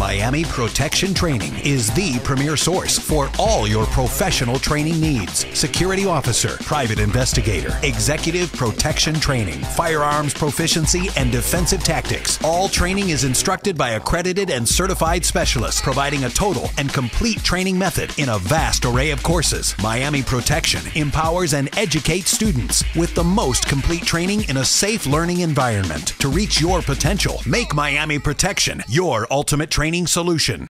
Miami Protection Training is the premier source for all your professional training needs. Security officer, private investigator, executive protection training, firearms proficiency, and defensive tactics. All training is instructed by accredited and certified specialists, providing a total and complete training method in a vast array of courses. Miami Protection empowers and educates students with the most complete training in a safe learning environment. To reach your potential, make Miami Protection your ultimate training solution.